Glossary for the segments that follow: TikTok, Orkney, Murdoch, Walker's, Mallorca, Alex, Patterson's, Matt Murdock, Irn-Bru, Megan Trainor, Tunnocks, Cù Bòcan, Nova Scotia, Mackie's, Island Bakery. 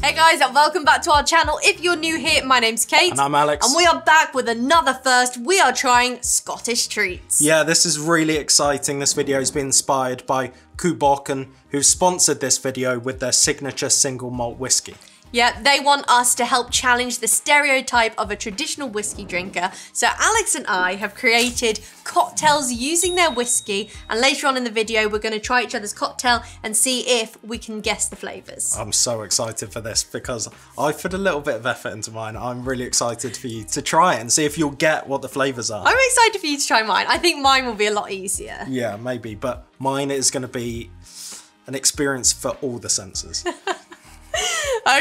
Hey guys, and welcome back to our channel. If you're new here, my name's Kate. And I'm Alex. And we are back with another first. We are trying Scottish treats. Yeah, this is really exciting. This video has been inspired by Cù Bòcan, who sponsored this video with their signature single malt whiskey. Yeah, they want us to help challenge the stereotype of a traditional whiskey drinker. So Alex and I have created cocktails using their whiskey, and later on in the video, we're gonna try each other's cocktail and see if we can guess the flavors. I'm so excited for this because I put a little bit of effort into mine. I'm really excited for you to try it and see if you'll get what the flavors are. I'm excited for you to try mine. I think mine will be a lot easier. Yeah, maybe, but mine is gonna be an experience for all the senses.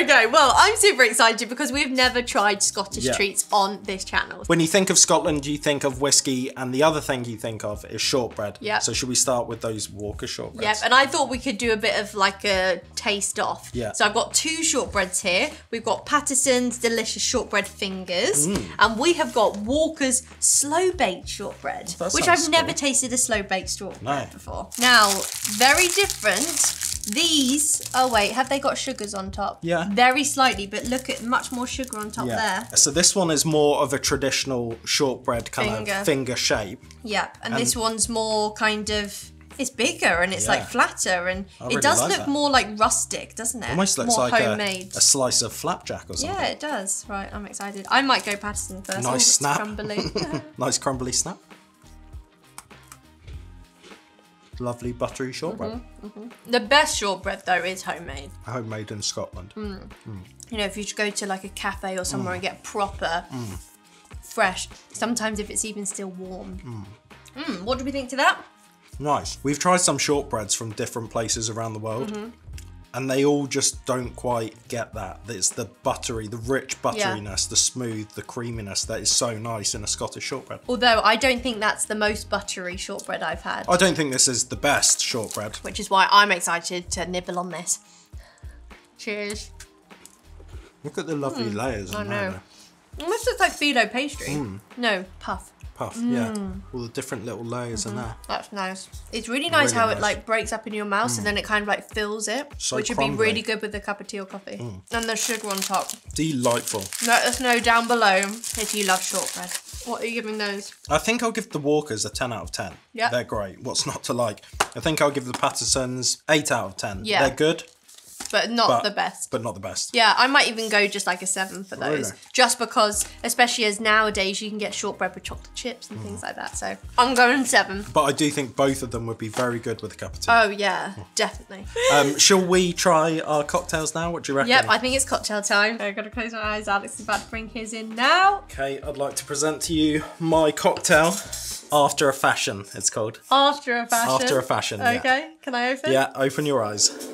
Okay, well, I'm super excited because we've never tried Scottish treats on this channel. When you think of Scotland, you think of whiskey, and the other thing you think of is shortbread. Yeah. So should we start with those Walker's shortbreads? Yep, and I thought we could do a bit of like a taste off. Yeah. So I've got two shortbreads here. We've got Patterson's delicious shortbread fingers, and we have got Walker's slow baked shortbread, which I've never tasted a slow baked shortbread before. Now, very different. These, oh wait, have they got sugars on top? Yeah. Very slightly, but look at much more sugar on top there. So this one is more of a traditional shortbread kind of finger shape. Yep, and this one's more kind of, it's bigger and it's like flatter, and it does look more like rustic, doesn't it? Almost looks more like a slice of flapjack or something. Yeah, it does. Right, I'm excited. I might go Patterson first. Nice snap. Crumbly. Nice crumbly snap. Lovely buttery shortbread. The best shortbread though is homemade. Homemade in Scotland. You know, if you go to like a cafe or somewhere and get proper, fresh, sometimes if it's even still warm. What do we think to that? Nice. We've tried some shortbreads from different places around the world and they all just don't quite get that. It's the buttery, the rich butteriness, the smooth, the creaminess that is so nice in a Scottish shortbread. Although I don't think that's the most buttery shortbread I've had. I don't think this is the best shortbread. Which is why I'm excited to nibble on this. Cheers. Look at the lovely layers on there. It almost looks like phyllo pastry. No, puff. Yeah, all the different little layers in there. That's nice. It's really nice how it like breaks up in your mouth and then it kind of like fills it, which would be really good with a cup of tea or coffee. And the sugar on top. Delightful. Let us know down below if you love shortbread. What are you giving those? I think I'll give the Walker's a 10 out of 10. Yeah. They're great. What's not to like? I think I'll give the Patterson's 8 out of 10. Yeah. They're good. But not the best. But not the best. Yeah, I might even go just like a 7 for those. Really? Just because, especially as nowadays, you can get shortbread with chocolate chips and things like that. So I'm going 7. But I do think both of them would be very good with a cup of tea. Oh yeah, definitely. Shall we try our cocktails now? What do you reckon? Yep, I think it's cocktail time. I've got to close my eyes. Alex is about to bring his in now. Okay, I'd like to present to you my cocktail. After a Fashion, it's called. After a Fashion? After a Fashion, okay. Okay, can I open? Yeah, open your eyes.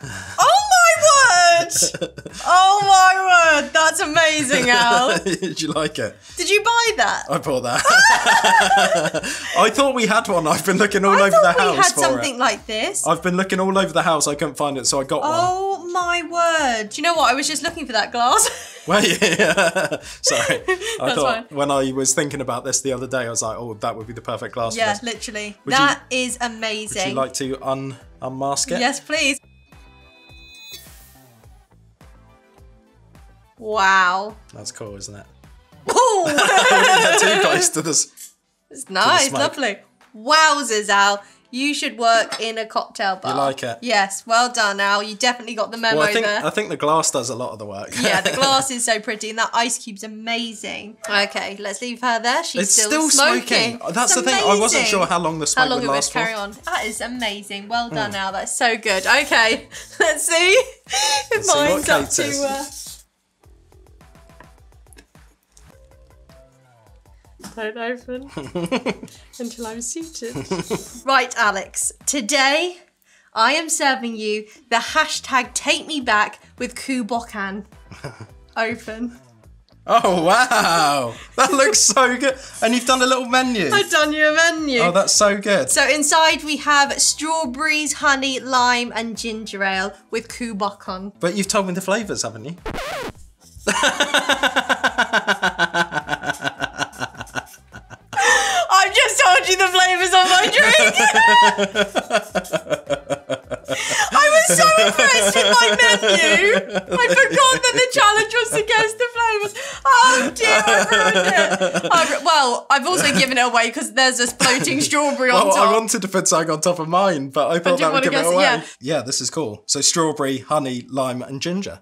Oh my word! Oh my word! That's amazing, Al. Did you like it? Did you buy that? I bought that. I thought we had one. I've been looking all over the house for it. I thought we had something like this. I've been looking all over the house. I couldn't find it, so I got one. Oh my word! Do you know what? I was just looking for that glass. Well, yeah. Sorry. I thought when I was thinking about this the other day, I was like, oh, that would be the perfect glass. Yeah, for this. Literally. That is amazing. Would you like to unmask it? Yes, please. Wow. That's cool, isn't it? Ooh! Too close to this. It's nice, lovely. Wowzers, Al. You should work in a cocktail bar. You like it? Yes, well done, Al. You definitely got the memo there. I think the glass does a lot of the work. Yeah, the glass is so pretty, and that ice cube's amazing. Okay, let's leave her there. She's still smoking. That's the thing. I wasn't sure how long the smoke would last for. How long it would carry on. That is amazing. Well done, Al. That's so good. Okay, let's see if mine's up to... Don't open until I'm seated. Right, Alex, today I am serving you the hashtag Take Me Back with Cù Bòcan. Open. Oh, wow. That looks so good. And you've done a little menu. I've done you a menu. Oh, that's so good. So inside we have strawberries, honey, lime and ginger ale with Cù Bòcan. But you've told me the flavours, haven't you? The flavours on my drink. I was so interested my menu. I forgot that the challenge was to guess the flavours. Oh dear, I ruined it. Well, I've also given it away because there's this floating strawberry on top. I wanted to put something on top of mine, but I thought that would give it away. Yeah, this is cool. So strawberry, honey, lime and ginger.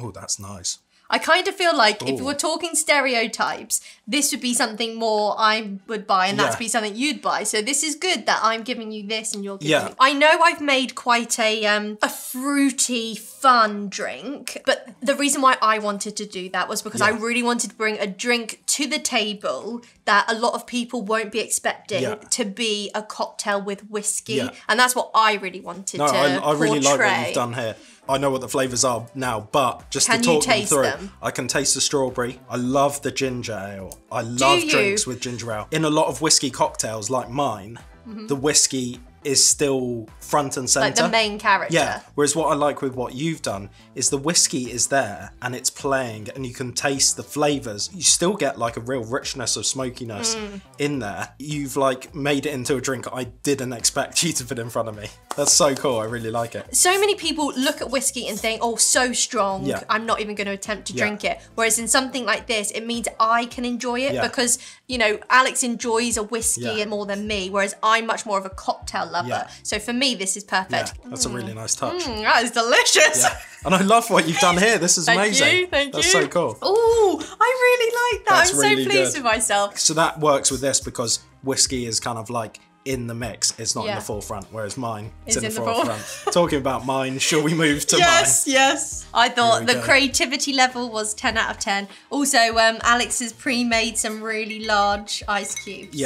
Oh, that's nice. I kind of feel like if we're talking stereotypes, this would be something more I would buy and that'd be something you'd buy. So this is good that I'm giving you this and you're giving me. I know I've made quite a fruity, fun drink, but the reason why I wanted to do that was because I really wanted to bring a drink to the table that a lot of people won't be expecting to be a cocktail with whiskey. And that's what I really wanted to portray. I really like what you've done here. I know what the flavours are now, but just to talk them through, I can taste the strawberry. I love the ginger ale. I love drinks with ginger ale. In a lot of whiskey cocktails like mine, the whiskey is still front and centre. Like the main character. Yeah, whereas what I like with what you've done is the whiskey is there and it's playing and you can taste the flavours. You still get like a real richness of smokiness in there. You've like made it into a drink I didn't expect you to put in front of me. That's so cool, I really like it. So many people look at whiskey and think, oh, so strong, I'm not even going to attempt to drink it. Whereas in something like this, it means I can enjoy it because, you know, Alex enjoys a whiskey more than me, whereas I'm much more of a cocktail lover. So for me, this is perfect. Yeah, that's a really nice touch. That is delicious. And I love what you've done here. This is amazing. Thank you. That's so cool. Oh, I really like that. That's I'm really pleased with myself. So that works with this because whiskey is kind of like in the mix. It's not in the forefront, whereas mine is in the forefront. Talking about mine, shall we move to mine? Yes. I thought the creativity level was 10 out of 10. Also, Alex has pre-made some really large ice cubes.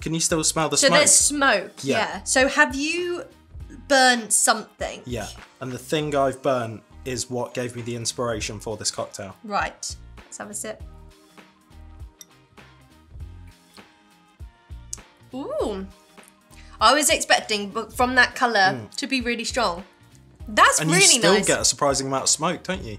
Can you still smell the smoke? So there's smoke, So have you burnt something? And the thing I've burnt is what gave me the inspiration for this cocktail. Right, let's have a sip. Ooh, I was expecting from that colour to be really strong. That's really nice. And you still get a surprising amount of smoke, don't you?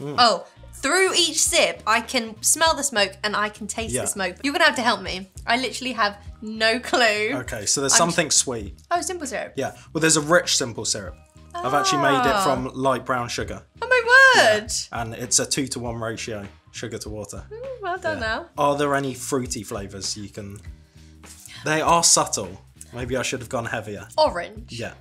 Oh. Through each sip, I can smell the smoke and I can taste the smoke. You're gonna have to help me. I literally have no clue. Okay, so there's something sweet. Oh, simple syrup. Yeah, well there's a rich simple syrup. Oh. I've actually made it from light brown sugar. Oh my word! Yeah. And it's a 2-to-1 ratio, sugar to water. Ooh, well done now. Are there any fruity flavours you can... They are subtle. Maybe I should have gone heavier. Orange. Yeah.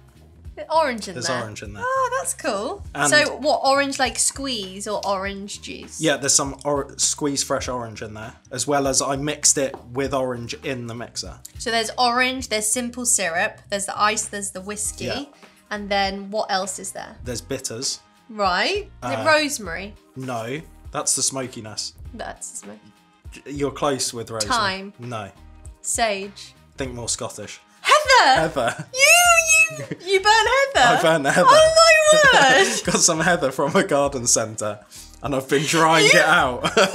Orange in there. There's orange in there. Oh, that's cool. And so what, orange like squeeze or orange juice? Yeah, there's some squeeze fresh orange in there, as well as I mixed it with orange in the mixer. So there's orange, there's simple syrup, there's the ice, there's the whiskey, and then what else is there? There's bitters. Right. Is it rosemary? No, that's the smokiness. That's the smoky. You're close with rosemary. Thyme. No. Sage. Think more Scottish. Heather! Heather. You burn heather? I burn heather. Oh my word! Got some heather from a garden centre and I've been drying it out. What?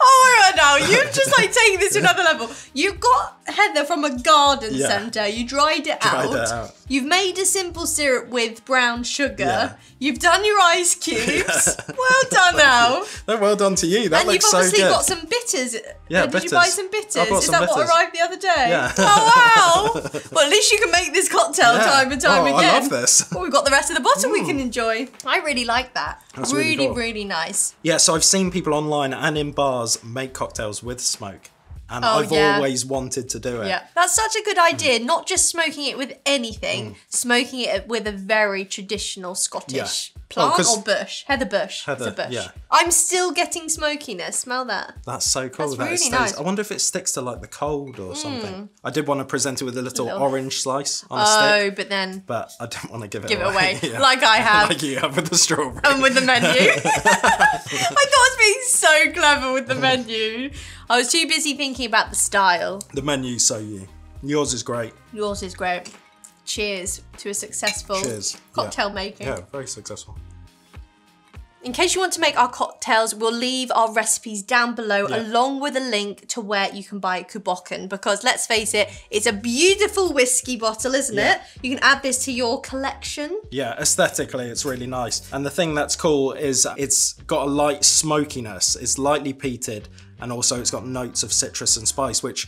Oh my god, now you've just like taken this to another level. You got heather from a garden centre, you dried it out. You've made a simple syrup with brown sugar. You've done your ice cubes. Well done now. No, well done to you. That looks so good. And you've obviously got some bitters. Yeah, bitters. Did you buy some bitters? Is that what arrived the other day? Yeah. Oh, wow. Well, at least you can make this cocktail time and time again. I love this. Well, we've got the rest of the bottle we can enjoy. I really like that. That's really, really, cool. Really nice. Yeah, so I've seen people online and in bars make cocktails with smoke. And I've always wanted to do it. Yeah, that's such a good idea. Not just smoking it with anything, smoking it with a very traditional Scottish plant or bush. Heather bush. Heather, it's a bush. Yeah. I'm still getting smokiness. Smell that. That's so cool. That's really nice. I wonder if it sticks to like the cold or something. I did want to present it with a little orange slice on a stick. Oh, but then. But I didn't want to give it away. Yeah. Like I have. Like you have with the strawberry. And with the menu. I thought I was being so clever with the menu. I was too busy thinking about the style. The menu, so you. Yours is great. Yours is great. Cheers to a successful cocktail making. Yeah, very successful. In case you want to make our cocktails, we'll leave our recipes down below along with a link to where you can buy Cù Bòcan, because let's face it, it's a beautiful whiskey bottle, isn't it? You can add this to your collection. Yeah, aesthetically, it's really nice. And the thing that's cool is it's got a light smokiness. It's lightly peated. And also it's got notes of citrus and spice, which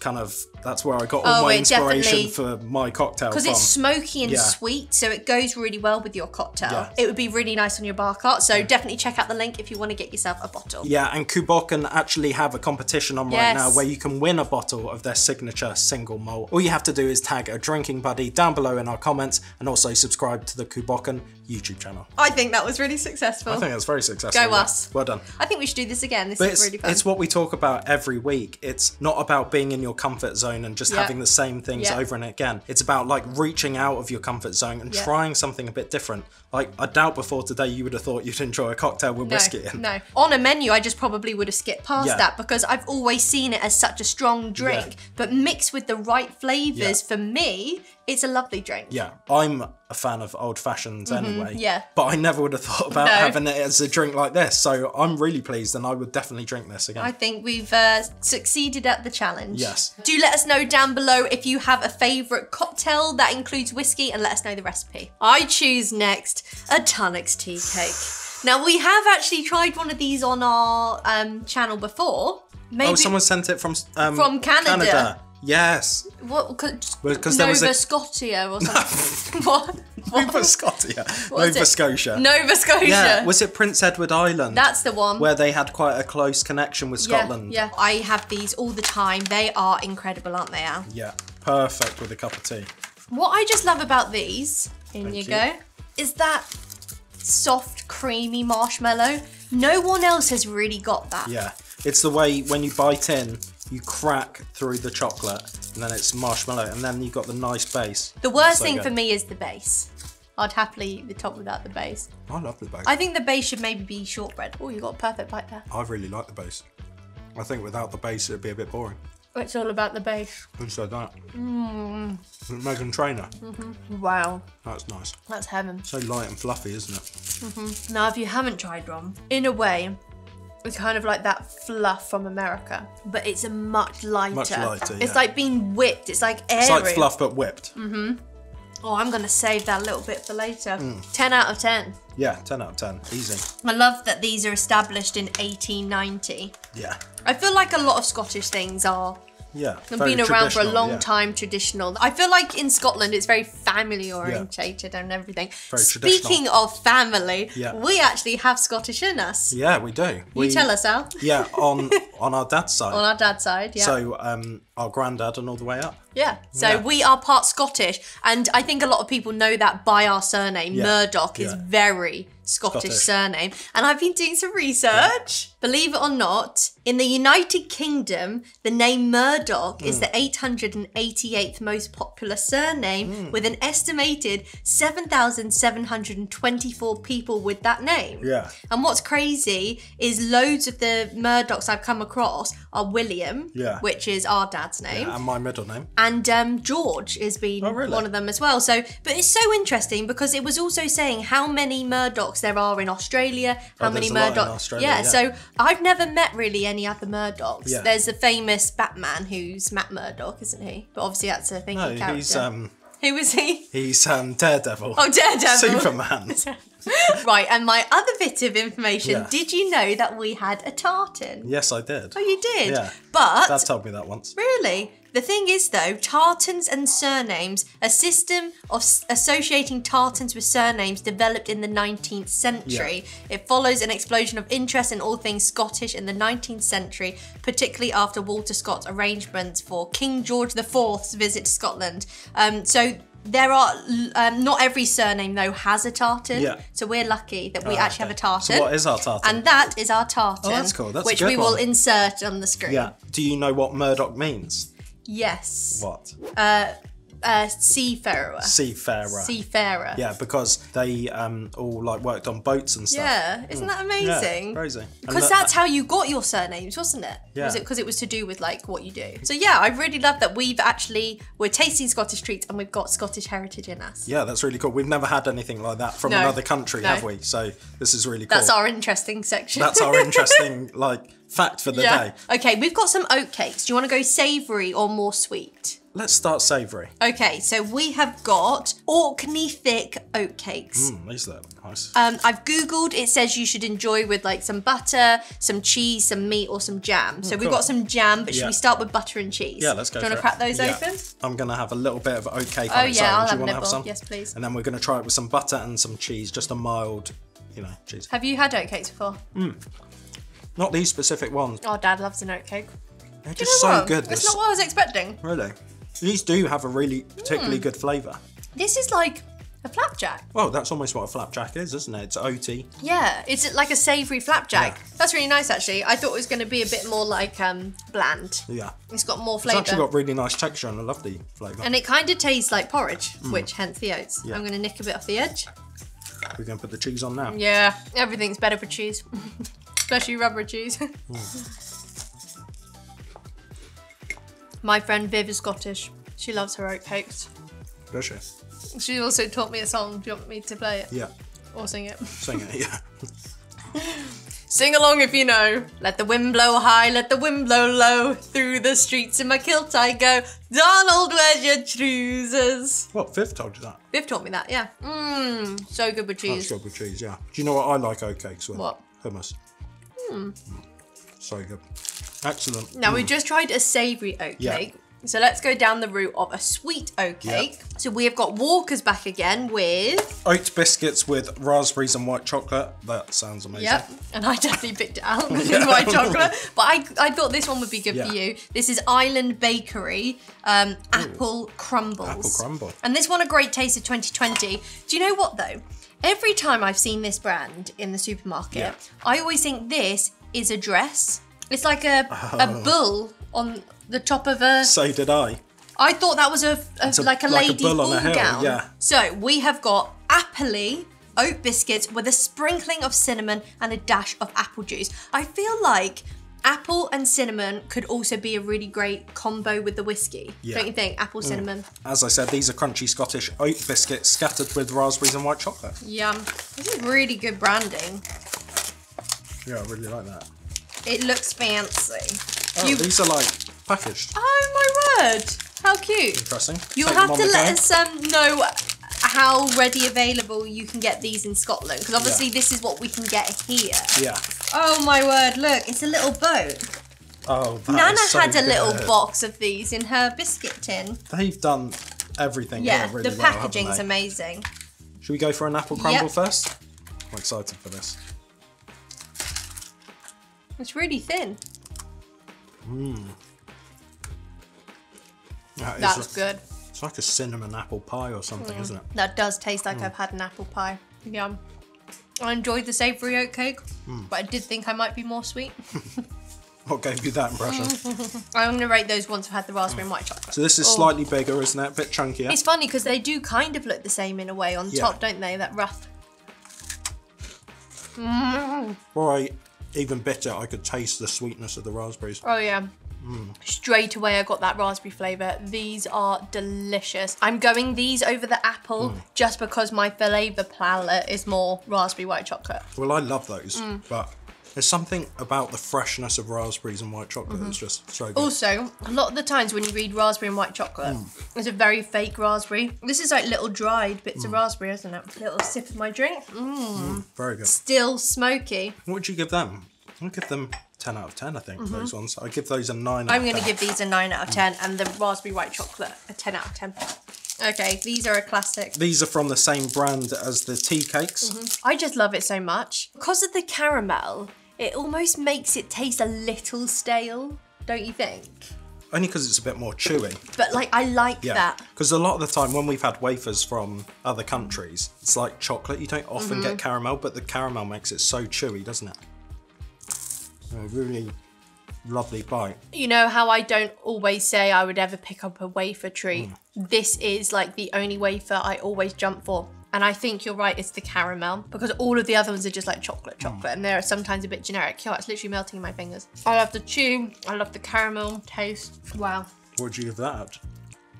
kind of, that's where I got all my inspiration for my cocktail. Because it's smoky and sweet, so it goes really well with your cocktail. Yeah. It would be really nice on your bar cart, so definitely check out the link if you want to get yourself a bottle. Yeah, and Cù Bòcan actually have a competition on right now where you can win a bottle of their signature single malt. All you have to do is tag a drinking buddy down below in our comments, and also subscribe to the Cù Bòcan YouTube channel. I think that was really successful. I think that's very successful. Go us. Well done. I think we should do this again. This is really fun. It's what we talk about every week. It's not about being in your comfort zone and just having the same things over and again. It's about like reaching out of your comfort zone and trying something a bit different. Like, I doubt before today you would have thought you'd enjoy a cocktail with whiskey in. No, on a menu I just probably would have skipped past that, because I've always seen it as such a strong drink, but mixed with the right flavors, for me, it's a lovely drink. Yeah, I'm a fan of old fashions anyway, but I never would have thought about having it as a drink like this. So I'm really pleased, and I would definitely drink this again. I think we've succeeded at the challenge. Yes. Do let us know down below if you have a favourite cocktail that includes whiskey, and let us know the recipe. I choose next a Tunnocks tea cake. Now, we have actually tried one of these on our channel before. Maybe someone sent it from Canada. Yes. What? Because there was Scotia or something. What? Nova Scotia. Nova Scotia. Yeah. Was it Prince Edward Island? That's the one. Where they had quite a close connection with Scotland. Yeah. I have these all the time. They are incredible, aren't they, Al? Yeah. Perfect with a cup of tea. What I just love about these, in you go, is that soft, creamy marshmallow. No one else has really got that. Yeah. It's the way when you bite in, you crack through the chocolate, and then it's marshmallow, and then you've got the nice base. The worst thing for me is the base. I'd happily eat the top without the base. I love the base. I think the base should maybe be shortbread. Oh, you got a perfect bite there. I really like the base. I think without the base, it'd be a bit boring. It's all about the base. Who said that? Mmm. Megan Trainor. Mm-hmm. Wow. That's nice. That's heaven. So light and fluffy, isn't it? Mm-hmm. Now, if you haven't tried one, in a way, it's kind of like that fluff from America, but it's a much lighter. Much lighter, yeah. It's like being whipped. It's like airy. It's like fluff, but whipped. Mm-hmm. Oh, I'm going to save that little bit for later. 10 out of 10. Yeah, 10 out of 10. Easy. I love that these are established in 1890. Yeah. I feel like a lot of Scottish things are. Yeah, and been around for a long time, traditional. I feel like in Scotland it's very family orientated and everything. Very Speaking of family, we actually have Scottish in us. Yeah, we do. You tell us, Al. Yeah, on our dad's side. On our dad's side, yeah. So our granddad and all the way up. Yeah, so we are part Scottish, and I think a lot of people know that by our surname. Murdoch is very Scottish surname, and I've been doing some research. Believe it or not, in the United Kingdom, the name Murdoch is the 888th most popular surname, with an estimated 7,724 people with that name. Yeah. And what's crazy is loads of the Murdochs I've come across are William, which is our dad's name. Yeah, and my middle name. And George has been one of them as well. So, but it's so interesting because it was also saying how many Murdochs there are in Australia, how many Murdochs. Yeah, so I've never met really any other Murdochs. Yeah. There's the famous Batman who's Matt Murdock, isn't he? But obviously that's a thinking character. He's, who is he? He's Daredevil. Oh, Daredevil. Superman. Right, and my other bit of information, did you know that we had a tartan? Yes, I did. Oh, you did? Yeah. But Dad told me that once. Really? The thing is, though, tartans and surnames, a system of associating tartans with surnames developed in the 19th century. Yeah. It follows an explosion of interest in all things Scottish in the 19th century, particularly after Walter Scott's arrangements for King George IV's visit to Scotland. So there are, not every surname, though, has a tartan. Yeah. So we're lucky that we actually have a tartan. So what is our tartan? And that is our tartan. Oh, that's cool. That's which we will insert on the screen. Yeah. Do you know what Murdoch means? Yes. What? Seafarer. Seafarer. Seafarer. Yeah, because they all like worked on boats and stuff. Yeah, isn't that amazing? Yeah, crazy. Because that's how you got your surnames, wasn't it? Yeah. Was it because it was to do with like what you do? So yeah, I really love that we've actually, we're tasting Scottish treats and we've got Scottish heritage in us. Yeah, that's really cool. We've never had anything like that from another country, have we? So this is really cool. That's our interesting section. That's our interesting like fact for the day. Okay, we've got some oat cakes. Do you want to go savoury or more sweet? Let's start savoury. Okay, so we have got Orkney thick oatcakes. These look nice. I've Googled, it says you should enjoy with like some butter, some cheese, some meat or some jam. So we've got some jam, but should we start with butter and cheese? Yeah, let's go. Do you want to crack those open? I'm going to have a little bit of oatcake on its own. I'll have a nibble. Have some? Yes, please. And then we're going to try it with some butter and some cheese, just a mild, you know, cheese. Have you had oatcakes before? Not these specific ones. Oh, Dad loves an oatcake. They're just so good. It's not what I was expecting. Really? These do have a really particularly good flavour. This is like a flapjack. Well, that's almost what a flapjack is, isn't it? It's oaty. Yeah, it's like a savoury flapjack. Yeah. That's really nice, actually. I thought it was going to be a bit more like bland. Yeah. It's got more flavour. It's actually got really nice texture and a lovely flavour. And it kind of tastes like porridge, which hence the oats. Yeah. I'm going to nick a bit off the edge. We're going to put the cheese on now. Yeah, everything's better for cheese. Especially rubber cheese. My friend Viv is Scottish. She loves her oatcakes. Does she? She also taught me a song. Do you want me to play it? Yeah. Or sing it? Sing it, yeah. Sing along if you know. Let the wind blow high, let the wind blow low. Through the streets in my kilt I go. Donald, where's your trousers? What, Viv told you that? Viv taught me that, yeah. Mmm, so good with cheese. That's good with cheese, yeah. Do you know what I like oatcakes with? What? Hummus. Mmm. So good. Excellent. Now we just tried a savoury oatcake. Yeah. So let's go down the route of a sweet oatcake. Yeah. So we have got Walker's back again with... oat biscuits with raspberries and white chocolate. That sounds amazing. Yep, and I definitely picked it out with white chocolate. But I thought this one would be good for you. This is Island Bakery Apple Crumbles. Apple Crumble. And this won a great taste of 2020. Do you know what though? Every time I've seen this brand in the supermarket, I always think this is a dress. It's like a bull on the top of a... So did I. I thought that was like a lady bull on a hill, gown. Yeah. So we have got Appley oat biscuits with a sprinkling of cinnamon and a dash of apple juice. I feel like apple and cinnamon could also be a really great combo with the whiskey. Yeah. Don't you think? Apple, cinnamon. As I said, these are crunchy Scottish oat biscuits scattered with raspberries and white chocolate. Yum. This is really good branding. Yeah, I really like that. It looks fancy. Oh, these are like packaged. Oh my word! How cute. Interesting. You'll have to let us know how ready available you can get these in Scotland, because obviously this is what we can get here. Yeah. Oh my word! Look, it's a little boat. Oh, that Nana is so had a little box of these in her biscuit tin. They've done everything. Yeah, really the packaging's amazing. Should we go for an apple crumble first? I'm excited for this. It's really thin. That's good. It's like a cinnamon apple pie or something, isn't it? That does taste like I've had an apple pie. Yum. I enjoyed the savoury oatcake, but I did think I might be more sweet. What gave you that impression? I'm going to rate those once I've had the raspberry and white chocolate. So this is slightly bigger, isn't it? A bit chunkier. It's funny because they do kind of look the same in a way on the top, don't they? That rough. Right. Even better, I could taste the sweetness of the raspberries. Oh yeah. Straight away I got that raspberry flavour. These are delicious. I'm going these over the apple just because my flavour palette is more raspberry white chocolate. Well, I love those, but there's something about the freshness of raspberries and white chocolate that's just so good. Also, a lot of the times when you read raspberry and white chocolate, it's a very fake raspberry. This is like little dried bits of raspberry, isn't it? Little sip of my drink. Very good. Still smoky. What would you give them? I'd give them 10 out of 10, I think, those ones. I'd give those a 9 out of 10. I'm going to give these a 9 out of 10 and the raspberry white chocolate a 10 out of 10. Okay, these are a classic. These are from the same brand as the tea cakes. I just love it so much. Because of the caramel, it almost makes it taste a little stale, don't you think? Only because it's a bit more chewy. But like, I like that. Because a lot of the time when we've had wafers from other countries, it's like chocolate. You don't often get caramel, but the caramel makes it so chewy, doesn't it? A really lovely bite. You know how I don't always say I would ever pick up a wafer treat? This is like the only wafer I always jump for. And I think you're right, it's the caramel, because all of the other ones are just like chocolate, and they're sometimes a bit generic. Yo, it's literally melting in my fingers. I love the chew, I love the caramel taste. Wow. What do you give that?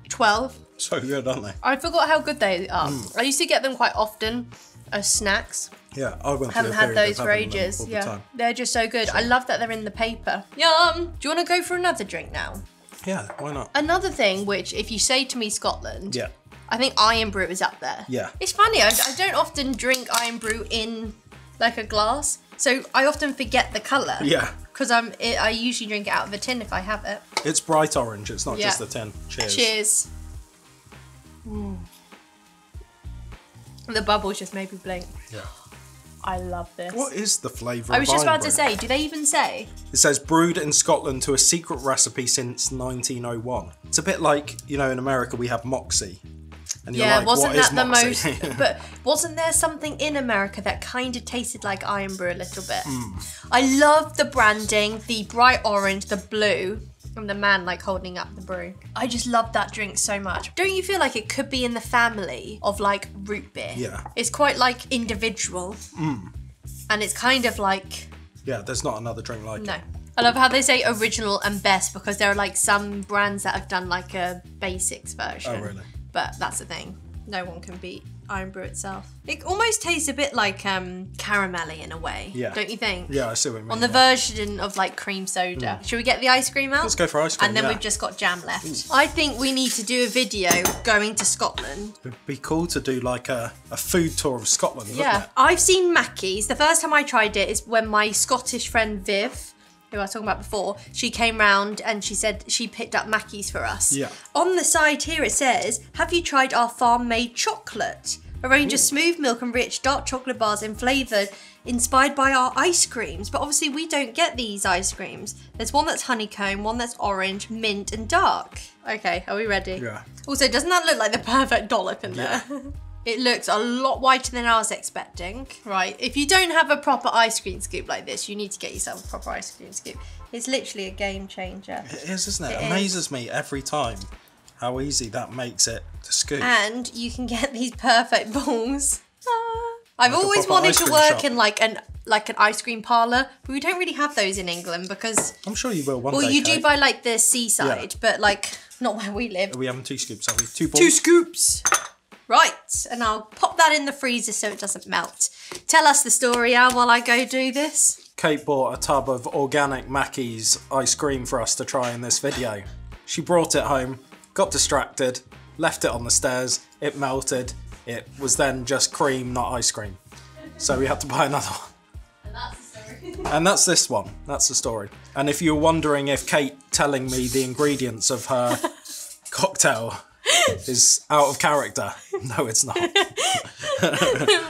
12. So good, aren't they? I forgot how good they are. I used to get them quite often as snacks. Yeah, I haven't had those for ages. Yeah, they're just so good. I love that they're in the paper. Yum. Do you want to go for another drink now? Yeah, why not? Another thing, which if you say to me Scotland, yeah, I think Irn-Bru is up there. Yeah. It's funny, I don't often drink Irn-Bru in like a glass, so I often forget the colour. Yeah. Because I usually drink it out of a tin if I have it. It's bright orange, it's not just the tin. Cheers. Cheers. Mm. The bubbles just made me blink. Yeah. I love this. What is the flavour of Irn-Bru? I was just about to say, do they even say? It says brewed in Scotland to a secret recipe since 1901. It's a bit like, you know, in America we have Moxie. And you're like, wasn't that the most? But wasn't there something in America that kind of tasted like Irn-Bru a little bit? Mm. I love the branding, the bright orange, the blue, and the man like holding up the brew. I just love that drink so much. Don't you feel like it could be in the family of like root beer? Yeah. It's quite like individual. Mm. And it's kind of like... Yeah, there's not another drink like it. No. I love how they say original and best because there are like some brands that have done like a basics version. Oh, really? But that's the thing. No one can beat Irn-Bru itself. It almost tastes a bit like caramelly in a way. Yeah. Don't you think? Yeah, I see what you mean. On the version of like cream soda. Mm. Should we get the ice cream out? Let's go for ice cream. And then we've just got jam left. Ooh. I think we need to do a video going to Scotland. It'd be cool to do like a food tour of Scotland, wouldn't it? I've seen Mackie's. The first time I tried it is when my Scottish friend Viv, who I was talking about before, she came round and she said she picked up Mackie's for us. Yeah. On the side here it says, have you tried our farm-made chocolate? A range of smooth milk and rich dark chocolate bars in flavour inspired by our ice creams. But obviously we don't get these ice creams. There's one that's honeycomb, one that's orange, mint and dark. Okay, are we ready? Yeah. Also, doesn't that look like the perfect dollop in there? It looks a lot whiter than I was expecting. Right, if you don't have a proper ice cream scoop like this, you need to get yourself a proper ice cream scoop. It's literally a game changer. It is, isn't it? It amazes me every time how easy that makes it to scoop. And you can get these perfect balls. I've always wanted to work in like an ice cream parlour, but we don't really have those in England because... I'm sure you will one day. Well, you do by like the seaside, but like not where we live. Are we having two scoops, are we? Two balls? Two scoops! Right, and I'll pop that in the freezer so it doesn't melt. Tell us the story, Al, while I go do this. Kate bought a tub of organic Mackie's ice cream for us to try in this video. She brought it home, got distracted, left it on the stairs, it melted. It was then just cream, not ice cream. So we had to buy another one. And that's the story. And that's this one, that's the story. And if you're wondering if Kate telling me the ingredients of her cocktail is out of character. No, it's not. I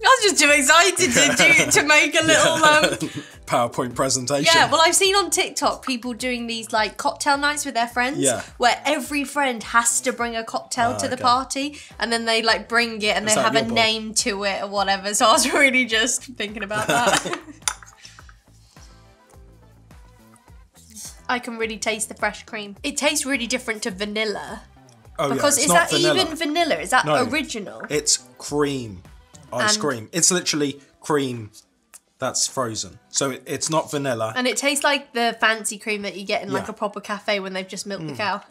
was just too excited to make a little PowerPoint presentation. Yeah, well, I've seen on TikTok people doing these like cocktail nights with their friends, where every friend has to bring a cocktail to the party, and then they like bring it and they have a name to it or whatever. So I was really just thinking about that. I can really taste the fresh cream. It tastes really different to vanilla. Oh, because is that vanilla. Even vanilla? Is that original? It's cream, ice cream. It's literally cream that's frozen. So it's not vanilla. And it tastes like the fancy cream that you get in like a proper cafe when they've just milked the cow.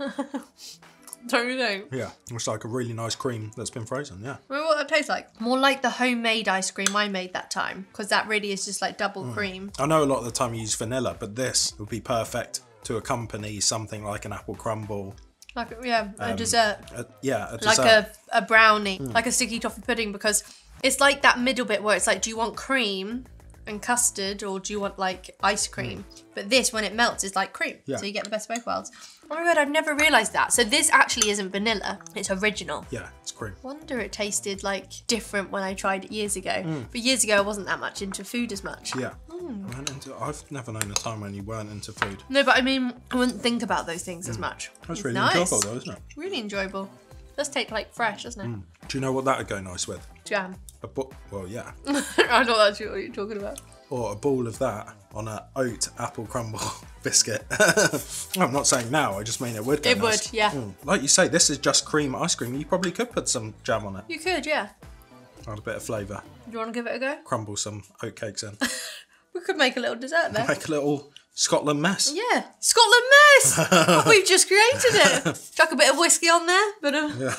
Don't you know? Yeah, it's like a really nice cream that's been frozen, Remember what that tastes like? More like the homemade ice cream I made that time, because that really is just like double cream. I know a lot of the time you use vanilla, but this would be perfect to accompany something like an apple crumble. Like, a dessert. A dessert. Like a brownie, like a sticky toffee pudding, because it's like that middle bit where it's like, do you want cream and custard or do you want like ice cream? But this, when it melts, is like cream. Yeah. So you get the best of both worlds. Oh my God, I've never realised that. So this actually isn't vanilla, it's original. Yeah, it's cream. I wonder it tasted like different when I tried it years ago. But years ago I wasn't that much into food as much. Yeah, I've never known a time when you weren't into food. No, but I mean, I wouldn't think about those things as much. That's really enjoyable though, isn't it? Really enjoyable. Does taste like fresh, doesn't it? Do you know what that would go nice with? Jam. A well, yeah. I know that's what you're talking about. Or a ball of that on an oat apple crumble biscuit. I'm not saying now, I just mean it would go nice. It would, yeah. Like you say, this is just cream ice cream. You probably could put some jam on it. You could, yeah. Add a bit of flavour. Do you want to give it a go? Crumble some oat cakes in. We could make a little dessert there. Make a little Scotland mess. Yeah, Scotland mess! Oh, we've just created it. Chuck a bit of whiskey on there.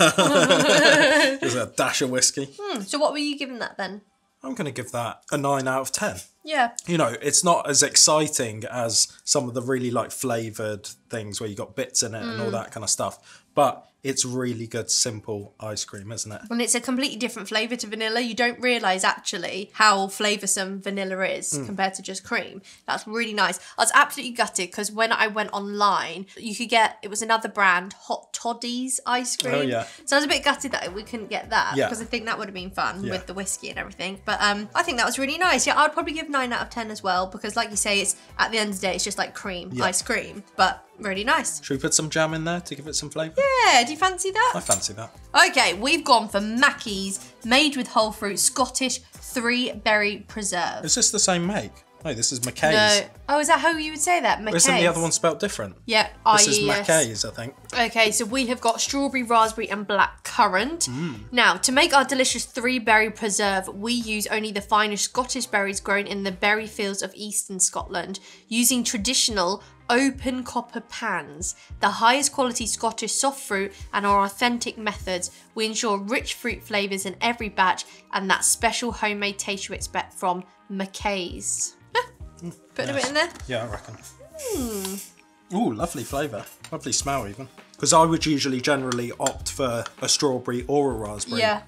Just a dash of whiskey. So what were you giving that then? I'm going to give that a 9 out of 10. Yeah. You know, it's not as exciting as some of the really like flavoured things where you got bits in it and all that kind of stuff. But it's really good, simple ice cream, isn't it? And it's a completely different flavour to vanilla. You don't realise actually how flavoursome vanilla is compared to just cream. That's really nice. I was absolutely gutted because when I went online, you could get, it was another brand, Hot Toddy's ice cream. Oh, yeah. So I was a bit gutted that we couldn't get that because I think that would have been fun with the whiskey and everything. But I think that was really nice. Yeah, I would probably give 9 out of 10 as well because like you say, it's at the end of the day, it's just like cream, ice cream. But really nice. Should we put some jam in there to give it some flavour? Yeah, do you fancy that? I fancy that. Okay, we've gone for Mackie's made with whole fruit Scottish 3-berry preserve. Is this the same make? No, this is Mackay's. No. Oh, is that how you would say that? Mackay's. Isn't the other one spelled different? Yeah. This is Mackay's, I think. Okay, so we have got strawberry, raspberry and black currant. Now, to make our delicious 3-berry preserve, we use only the finest Scottish berries grown in the berry fields of eastern Scotland, using traditional open copper pans, the highest quality Scottish soft fruit, and our authentic methods. We ensure rich fruit flavours in every batch and that special homemade taste you expect from Mackay's. Put a bit in there? Yeah, I reckon. Ooh, lovely flavour. Lovely smell even. Because I would usually generally opt for a strawberry or a raspberry. Yeah.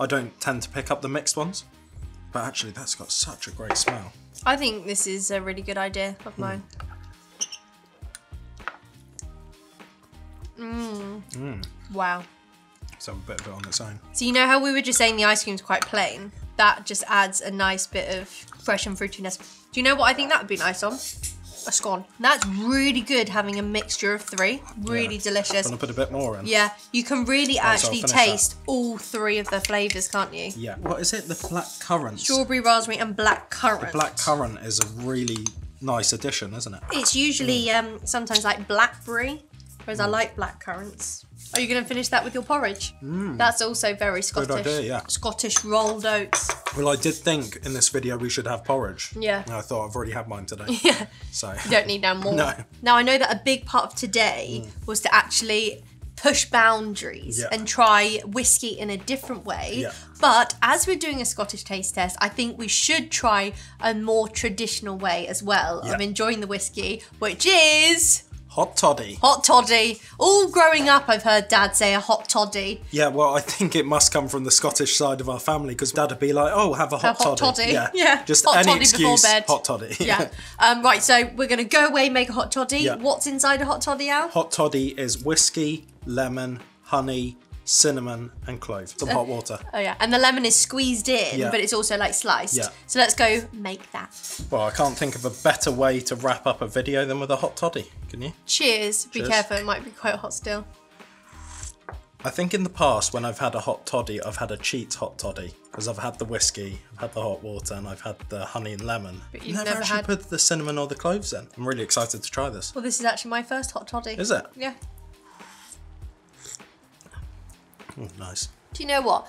I don't tend to pick up the mixed ones. But actually that's got such a great smell. I think this is a really good idea of mine. Wow. So a bit of it on its own. So you know how we were just saying the ice cream's quite plain? That just adds a nice bit of fresh and fruitiness. Do you know what I think that would be nice on? A scone. That's really good having a mixture of three. Really delicious. I'm gonna put a bit more in. Yeah, you can really actually taste all three of the flavours, can't you? Yeah. What is it? The black currant. Strawberry, raspberry and black currant. The black currant is a really nice addition, isn't it? It's usually sometimes like blackberry. Whereas I like black currants. Are you going to finish that with your porridge? That's also very Scottish. Good idea, yeah. Scottish rolled oats. Well, I did think in this video we should have porridge. Yeah. And I thought I've already had mine today. Yeah. So. You don't need no more. No. Now, I know that a big part of today was to actually push boundaries and try whiskey in a different way. Yeah. But as we're doing a Scottish taste test, I think we should try a more traditional way as well of enjoying the whiskey, which is... Hot toddy. Hot toddy. All growing up, I've heard Dad say a hot toddy. Yeah, well, I think it must come from the Scottish side of our family because Dad would be like, oh, have a hot toddy. Yeah. Just hot any toddy excuse, before bed. Hot toddy. Yeah. Right, so we're going to go away, make a hot toddy. Yeah. What's inside a hot toddy, Al? Hot toddy is whiskey, lemon, honey, cinnamon and clove. Some hot water. Oh yeah, and the lemon is squeezed in, but it's also like sliced. Yeah. So let's go make that. Well, I can't think of a better way to wrap up a video than with a hot toddy, can you? Cheers. Cheers. Be careful, it might be quite hot still. I think in the past when I've had a hot toddy, I've had a cheat hot toddy because I've had the whiskey, I've had the hot water and I've had the honey and lemon. But you've never actually put the cinnamon or the cloves in. I'm really excited to try this. Well, this is actually my first hot toddy. Is it? Yeah. Oh, nice. Do you know what?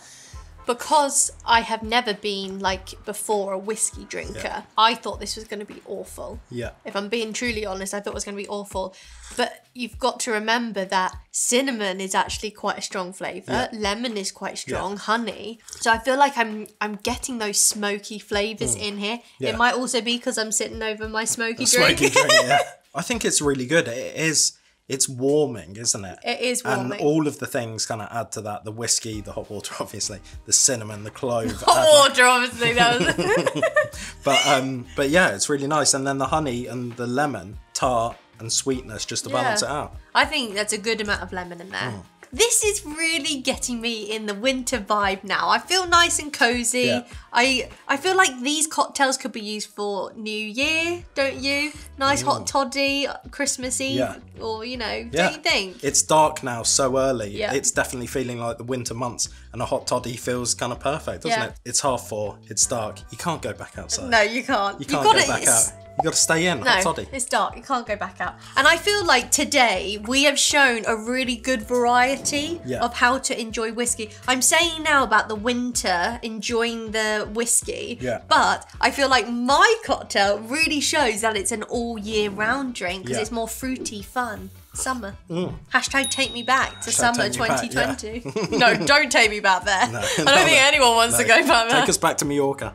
Because I have never been, like, before a whiskey drinker, I thought this was going to be awful. Yeah. If I'm being truly honest, I thought it was going to be awful. But you've got to remember that cinnamon is actually quite a strong flavour. Yeah. Lemon is quite strong. Yeah. Honey. So I feel like I'm getting those smoky flavours in here. Yeah. It might also be because I'm sitting over my smoky drink. Smoky drink, yeah. I think it's really good. It is... It's warming, isn't it? It is warming. And all of the things kind of add to that. The whiskey, the hot water, obviously. The cinnamon, the clove. Hot water, obviously. That was... but yeah, it's really nice. And then the honey and the lemon, tart and sweetness just to balance it out. I think that's a good amount of lemon in there. This is really getting me in the winter vibe now. I feel nice and cozy. Yeah. I feel like these cocktails could be used for New Year, don't you? Nice hot toddy, Christmas Eve, or you know, don't you think? It's dark now so early. Yeah. It's definitely feeling like the winter months and a hot toddy feels kind of perfect, doesn't it? It's 4:30, it's dark. You can't go back outside. No, you can't. You can't go back out. You got to stay in, hot toddy. It's dark, you can't go back out. And I feel like today we have shown a really good variety of how to enjoy whiskey. I'm saying now about the winter, enjoying the whiskey, but I feel like my cocktail really shows that it's an all year round drink because it's more fruity, fun. Summer. Hashtag take me back to summer 2020. Back, no, don't take me back there. No, I don't think anyone wants to go back there. Take us back to Mallorca.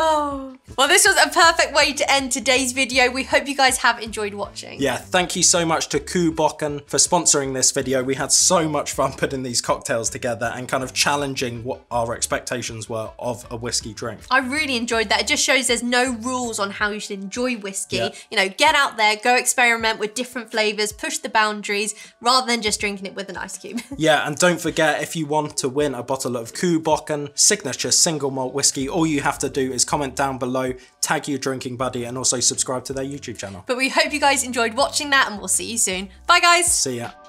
Oh. Well, this was a perfect way to end today's video. We hope you guys have enjoyed watching. Yeah, thank you so much to Cù Bòcan for sponsoring this video. We had so much fun putting these cocktails together and kind of challenging what our expectations were of a whiskey drink. I really enjoyed that. It just shows there's no rules on how you should enjoy whiskey. Yeah. You know, get out there, go experiment with different flavors, push the boundaries, rather than just drinking it with an ice cube. Yeah, and don't forget, if you want to win a bottle of Cù Bòcan signature single malt whiskey, all you have to do is comment down below, tag your drinking buddy, and also subscribe to their YouTube channel. But we hope you guys enjoyed watching that, and we'll see you soon. Bye guys. See ya.